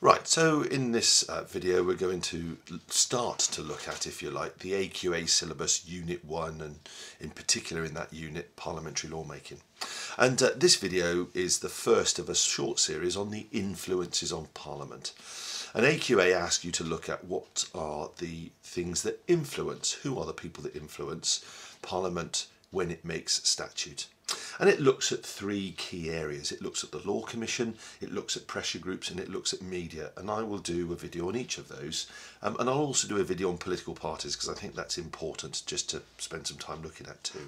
Right, so in this video we're going to start to look at, if you like, the AQA syllabus Unit 1 and in particular in that unit parliamentary lawmaking. And this video is the first of a short series on the influences on Parliament. An AQA asks you to look at what are the things that influence, who are the people that influence Parliament when it makes statute. And it looks at three key areas. It looks at the Law Commission, it looks at pressure groups, and it looks at media. And I will do a video on each of those. And I'll also do a video on political parties, because I think that's important just to spend some time looking at too.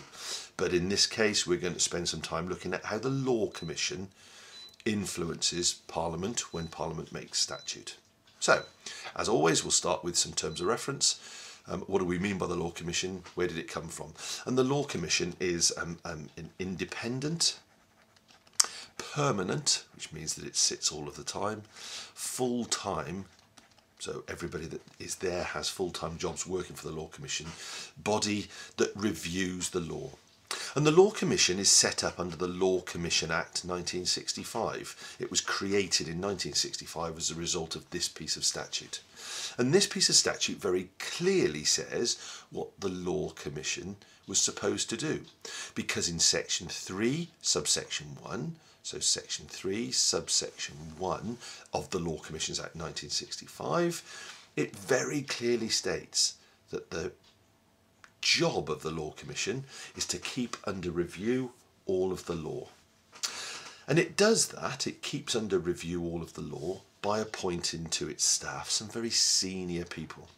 But in this case, we're going to spend some time looking at how the Law Commission influences Parliament when Parliament makes statute. So, as always, we'll start with some terms of reference. What do we mean by the Law Commission? Where did it come from? And the Law Commission is an independent, permanent, which means that it sits all of the time, full-time, so everybody that is there has full-time jobs working for the Law Commission, body that reviews the law. And the Law Commission is set up under the Law Commission Act 1965. It was created in 1965 as a result of this piece of statute. And this piece of statute very clearly says what the Law Commission was supposed to do. Because in section 3, subsection 1, so section 3, subsection 1 of the Law Commission Act 1965, it very clearly states that the job of the Law Commission is to keep under review all of the law. And it does that, it keeps under review all of the law by appointing to its staff some very senior people.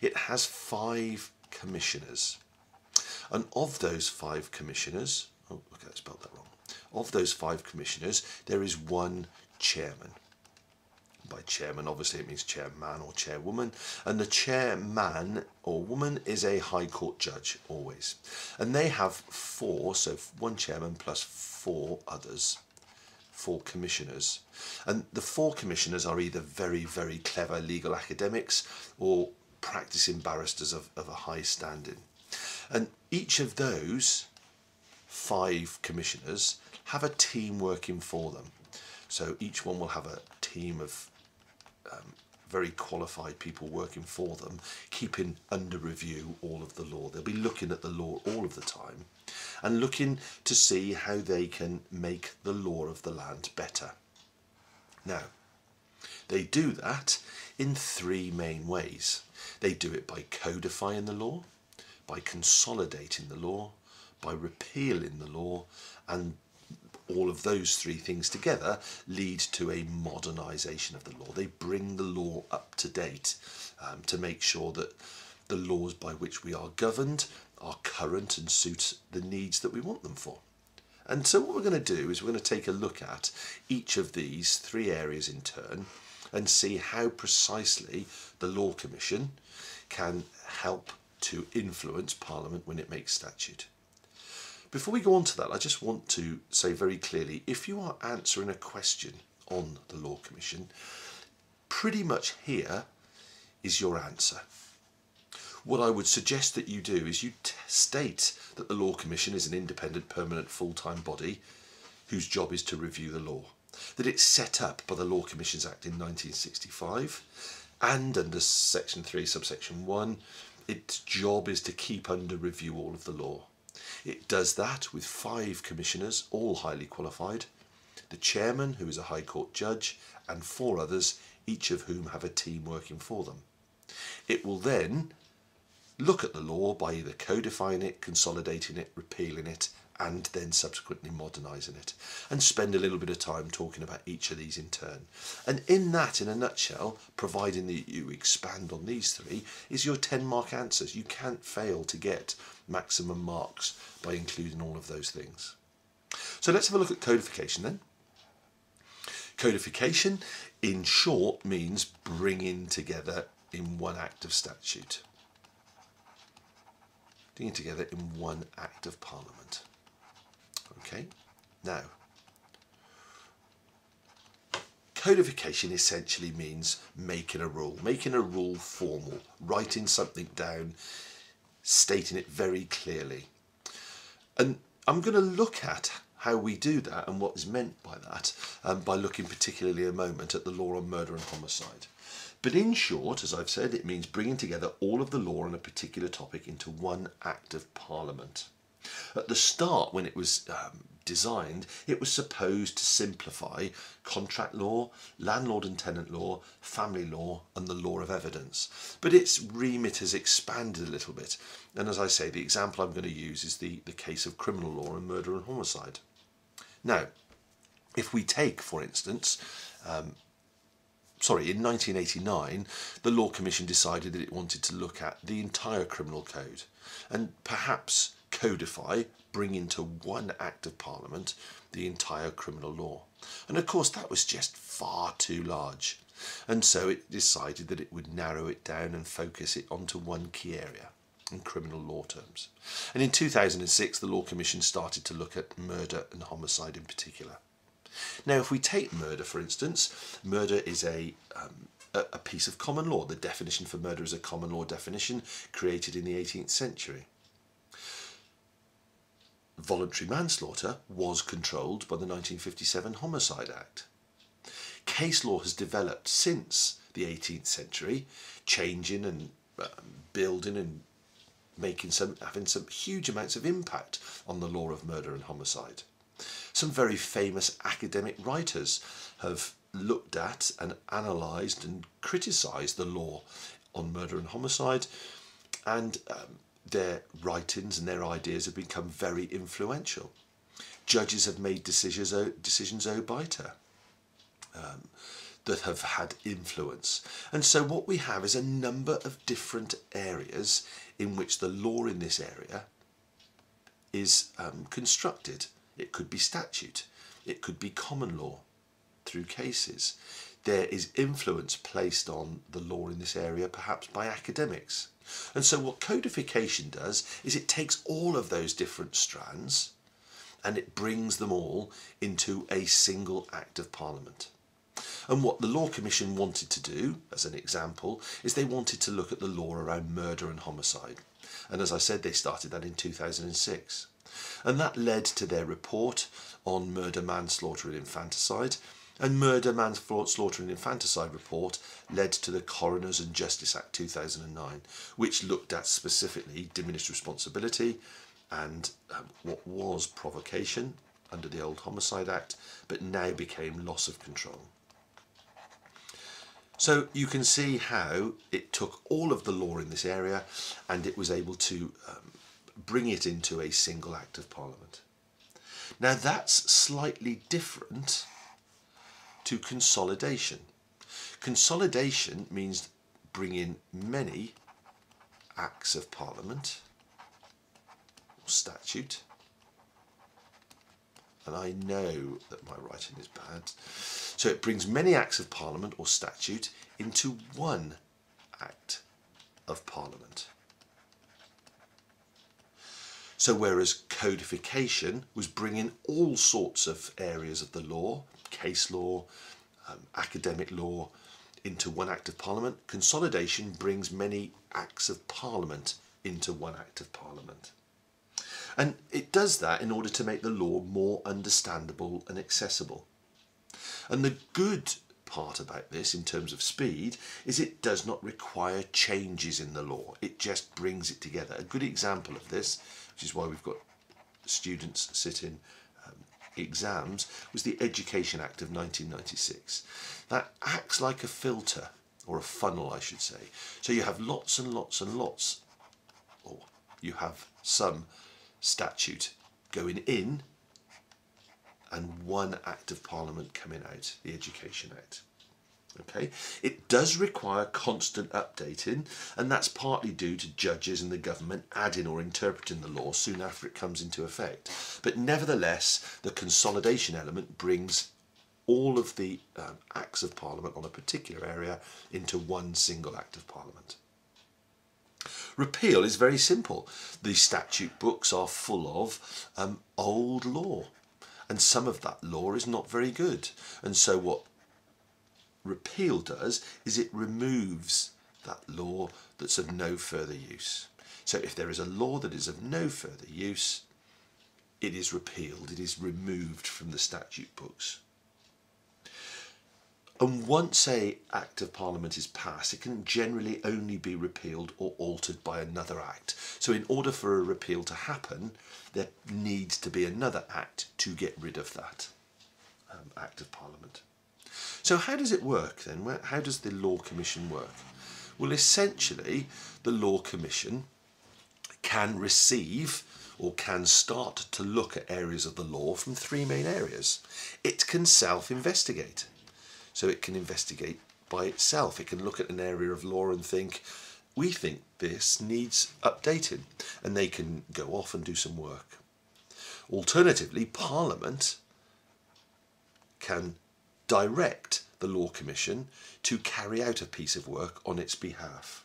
It has 5 commissioners, and of those 5 commissioners, oh, okay, I spelled that wrong. Of those 5 commissioners, there is 1 chairman. By chairman, obviously it means chairman or chairwoman, and the chairman or woman is a High Court judge always, and they have 4, so 1 chairman plus 4 others, 4 commissioners, and the 4 commissioners are either very, very clever legal academics or practicing barristers of a high standing, and each of those 5 commissioners have a team working for them, so each one will have a team of very qualified people working for them, keeping under review all of the law. They'll be looking at the law all of the time and looking to see how they can make the law of the land better. Now, they do that in 3 main ways. They do it by codifying the law, by consolidating the law, by repealing the law, and all of those 3 things together lead to a modernisation of the law. They bring the law up to date to make sure that the laws by which we are governed are current and suit the needs that we want them for. And so what we're going to do is we're going to take a look at each of these 3 areas in turn and see how precisely the Law Commission can help to influence Parliament when it makes statute. Before we go on to that, I just want to say very clearly, if you are answering a question on the Law Commission, pretty much here is your answer. What I would suggest that you do is you state that the Law Commission is an independent, permanent, full-time body whose job is to review the law, that it's set up by the Law Commission Act in 1965, and under section 3, subsection 1, its job is to keep under review all of the law. It does that with 5 commissioners, all highly qualified, the chairman, who is a High Court judge, and 4 others, each of whom have a team working for them. It will then look at the law by either codifying it, consolidating it, repealing it, and then subsequently modernising it, and spend a little bit of time talking about each of these in turn. And in that, in a nutshell, providing that you expand on these 3, is your 10-mark answers. You can't fail to get maximum marks by including all of those things. So let's have a look at codification then. Codification, in short, means bringing together in one act of statute. Bringing together in one act of Parliament. Okay, now, codification essentially means making a rule formal, writing something down, stating it very clearly. And I'm going to look at how we do that and what is meant by that, by looking particularly a moment at the law on murder and homicide. But in short, as I've said, it means bringing together all of the law on a particular topic into one Act of Parliament. At the start, when it was designed, it was supposed to simplify contract law, landlord and tenant law, family law and the law of evidence. But its remit has expanded a little bit, and as I say, the example I'm going to use is the case of criminal law and murder and homicide. Now, if we take, for instance, in 1989, the Law Commission decided that it wanted to look at the entire criminal code and perhaps codify, bring into one Act of Parliament, the entire criminal law. And of course that was just far too large, and so it decided that it would narrow it down and focus it onto one key area in criminal law terms. And in 2006 the Law Commission started to look at murder and homicide in particular. Now if we take murder, for instance, murder is a piece of common law. The definition for murder is a common law definition created in the 18th century. Voluntary manslaughter was controlled by the 1957 Homicide Act. Case law has developed since the 18th century, changing and building and having some huge amounts of impact on the law of murder and homicide. Some very famous academic writers have looked at and analysed and criticised the law on murder and homicide, and their writings and their ideas have become very influential. Judges have made decisions ob iter that have had influence. And so what we have is a number of different areas in which the law in this area is constructed. It could be statute, it could be common law through cases. There is influence placed on the law in this area, perhaps by academics. And so what codification does is it takes all of those different strands and it brings them all into a single Act of Parliament. And what the Law Commission wanted to do, as an example, is they wanted to look at the law around murder and homicide. And as I said, they started that in 2006. And that led to their report on murder, manslaughter and infanticide. And murder, manslaughter and infanticide report led to the Coroners and Justice Act 2009, which looked at specifically diminished responsibility and what was provocation under the old Homicide Act, but now became loss of control. So you can see how it took all of the law in this area and it was able to bring it into a single Act of Parliament. Now that's slightly different to consolidation. Consolidation means bringing many Acts of Parliament or statute, and I know that my writing is bad, so it brings many Acts of Parliament or statute into one Act of Parliament. So whereas codification was bringing all sorts of areas of the law, case law, academic law, into one Act of Parliament, consolidation brings many Acts of Parliament into one Act of Parliament. And it does that in order to make the law more understandable and accessible. And the good part about this in terms of speed is it does not require changes in the law, it just brings it together. A good example of this, which is why we've got students sitting exams, was the Education Act of 1996. That acts like a filter, or a funnel I should say, so you have lots and lots and lots, or you have some statute going in and one Act of Parliament coming out, the Education Act. Okay? It does require constant updating, and that's partly due to judges and the government adding or interpreting the law soon after it comes into effect. But nevertheless, the consolidation element brings all of the Acts of Parliament on a particular area into one single Act of Parliament. Repeal is very simple. The statute books are full of old law. And some of that law is not very good. And so what repeal does is it removes that law that's of no further use. So if there is a law that is of no further use, it is repealed, it is removed from the statute books. And once an Act of Parliament is passed, it can generally only be repealed or altered by another Act. So in order for a repeal to happen, there needs to be another Act to get rid of that Act of Parliament. So how does it work then? How does the Law Commission work? Well, essentially, the Law Commission can receive or can start to look at areas of the law from three main areas. It can self-investigate. So it can investigate by itself. It can look at an area of law and think, we think this needs updating, and they can go off and do some work. Alternatively, Parliament can direct the Law Commission to carry out a piece of work on its behalf.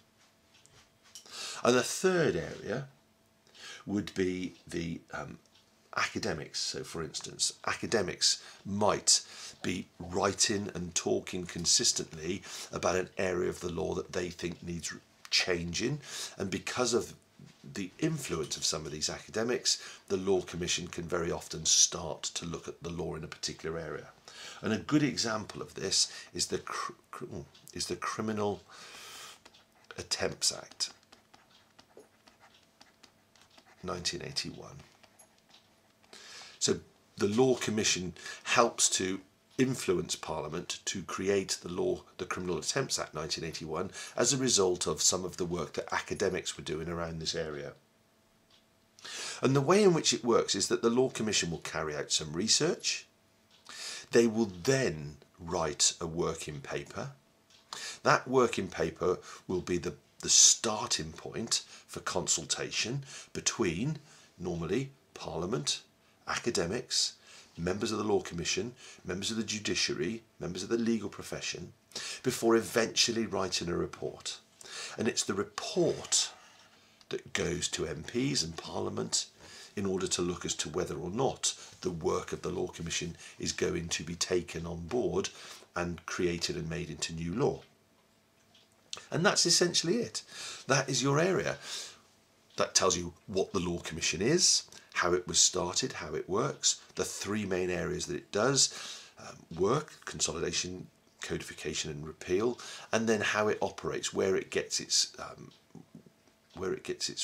And the third area would be the academics. So for instance, academics might be writing and talking consistently about an area of the law that they think needs changing, and because of the influence of some of these academics, the Law Commission can very often start to look at the law in a particular area. And a good example of this is the Criminal Attempts Act 1981. So the Law Commission helps to influence Parliament to create the law, the Criminal Attempts Act 1981, as a result of some of the work that academics were doing around this area. And the way in which it works is that the Law Commission will carry out some research. They will then write a working paper. That working paper will be the starting point for consultation between, normally, Parliament, academics, members of the Law Commission, members of the judiciary, members of the legal profession, before eventually writing a report. And it's the report that goes to MPs and Parliament in order to look as to whether or not the work of the Law Commission is going to be taken on board and created and made into new law. And that's essentially it. That is your area. That tells you what the Law Commission is, how it was started, how it works, the three main areas that it does work: consolidation, codification and repeal, and then how it operates, where it gets its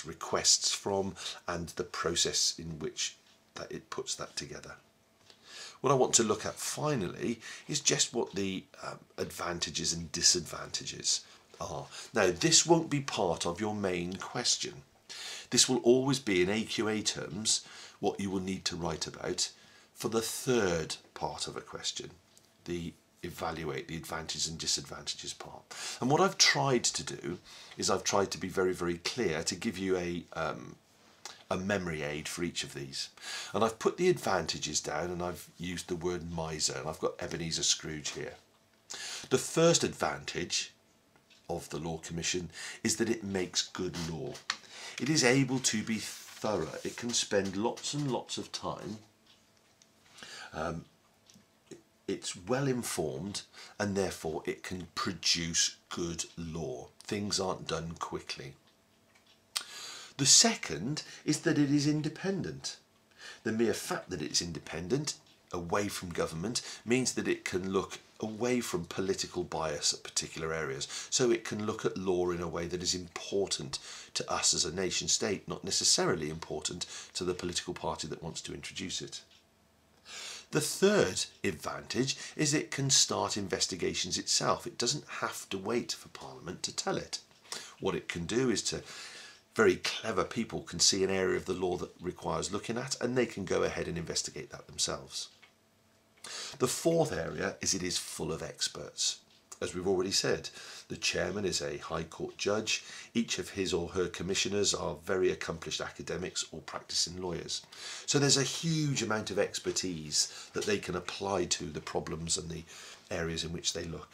requests from, and the process in which that it puts that together. What I want to look at finally is just what the advantages and disadvantages are. Now, this won't be part of your main question. This will always be, in AQA terms, what you will need to write about for the third part of a question, the evaluate, the advantages and disadvantages part. And what I've tried to do is I've tried to be very, very clear to give you a memory aid for each of these. And I've put the advantages down and I've used the word miser, and I've got Ebenezer Scrooge here. The first advantage of the Law Commission is that it makes good law. It is able to be thorough. It can spend lots and lots of time. It's well informed, and therefore it can produce good law. Things aren't done quickly. The second is that it is independent. The mere fact that it's independent, away from government, means that it can look away from political bias at particular areas. So it can look at law in a way that is important to us as a nation state, not necessarily important to the political party that wants to introduce it. The third advantage is it can start investigations itself. It doesn't have to wait for Parliament to tell it. What it can do is to, very clever people can see an area of the law that requires looking at, and they can go ahead and investigate that themselves. The fourth area is it is full of experts. As we've already said, the chairman is a High Court judge. Each of his or her commissioners are very accomplished academics or practicing lawyers. So there's a huge amount of expertise that they can apply to the problems and the areas in which they look.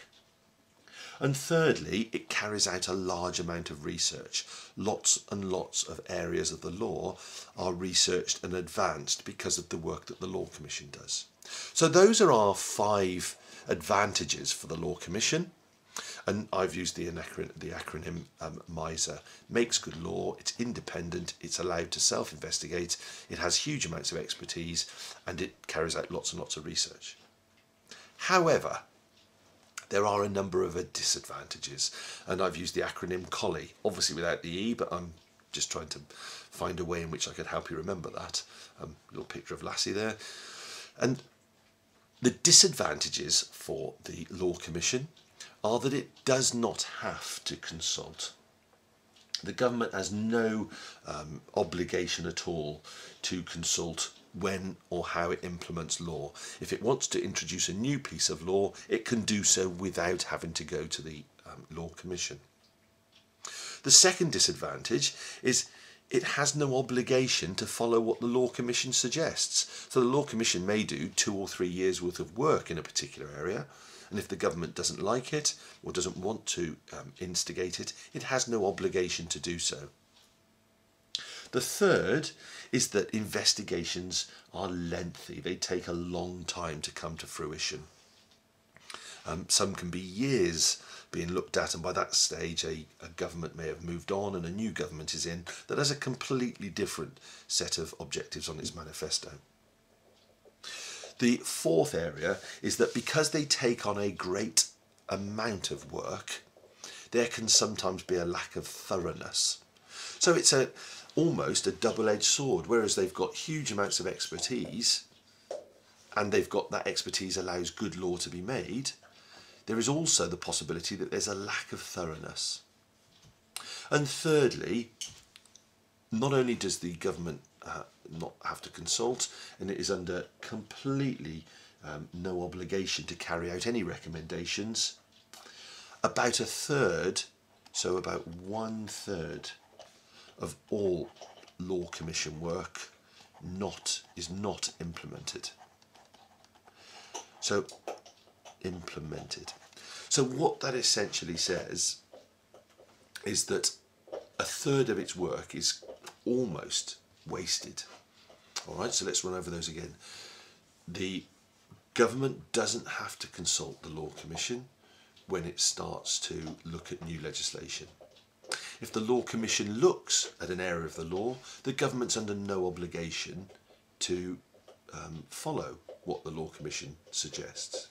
And thirdly, it carries out a large amount of research. Lots and lots of areas of the law are researched and advanced because of the work that the Law Commission does. So those are our five advantages for the Law Commission. and I've used the acronym MISA. Makes good law, it's independent, it's allowed to self-investigate, it has huge amounts of expertise, and it carries out lots and lots of research. However, there are a number of disadvantages, and I've used the acronym COLLI, obviously without the E, but I'm just trying to find a way in which I could help you remember that. Little picture of Lassie there. And the disadvantages for the Law Commission are that it does not have to consult. The government has no obligation at all to consult when or how it implements law. If it wants to introduce a new piece of law, it can do so without having to go to the Law Commission. The second disadvantage is it has no obligation to follow what the Law Commission suggests. So the Law Commission may do 2 or 3 years worth of work in a particular area, and if the government doesn't like it or doesn't want to instigate it, it has no obligation to do so. The third is that investigations are lengthy. They take a long time to come to fruition. Some can be years being looked at, and by that stage a government may have moved on and a new government is in that has a completely different set of objectives on its manifesto. The fourth area is that because they take on a great amount of work, there can sometimes be a lack of thoroughness. So it's almost a double-edged sword. Whereas they've got huge amounts of expertise, and they've got that expertise allows good law to be made, there is also the possibility that there's a lack of thoroughness. And thirdly, not only does the government not have to consult, and it is under completely no obligation to carry out any recommendations, about a third, so about 1/3 of all Law Commission work is not implemented. So implemented. So what that essentially says is that 1/3 of its work is almost wasted. All right, so let's run over those again. The government doesn't have to consult the Law Commission when it starts to look at new legislation. If the Law Commission looks at an area of the law, the government's under no obligation to follow what the Law Commission suggests.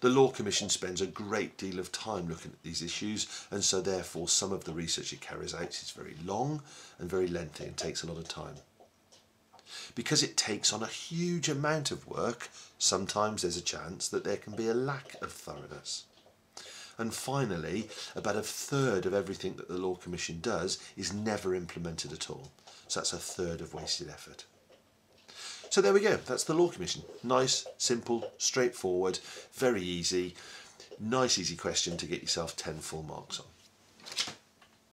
The Law Commission spends a great deal of time looking at these issues, and so therefore some of the research it carries out is very long and very lengthy and takes a lot of time. Because it takes on a huge amount of work, sometimes there's a chance that there can be a lack of thoroughness. And finally, about 1/3 of everything that the Law Commission does is never implemented at all. So that's 1/3 of wasted effort. So there we go, that's the Law Commission. Nice, simple, straightforward, very easy. Nice easy question to get yourself 10 full marks on.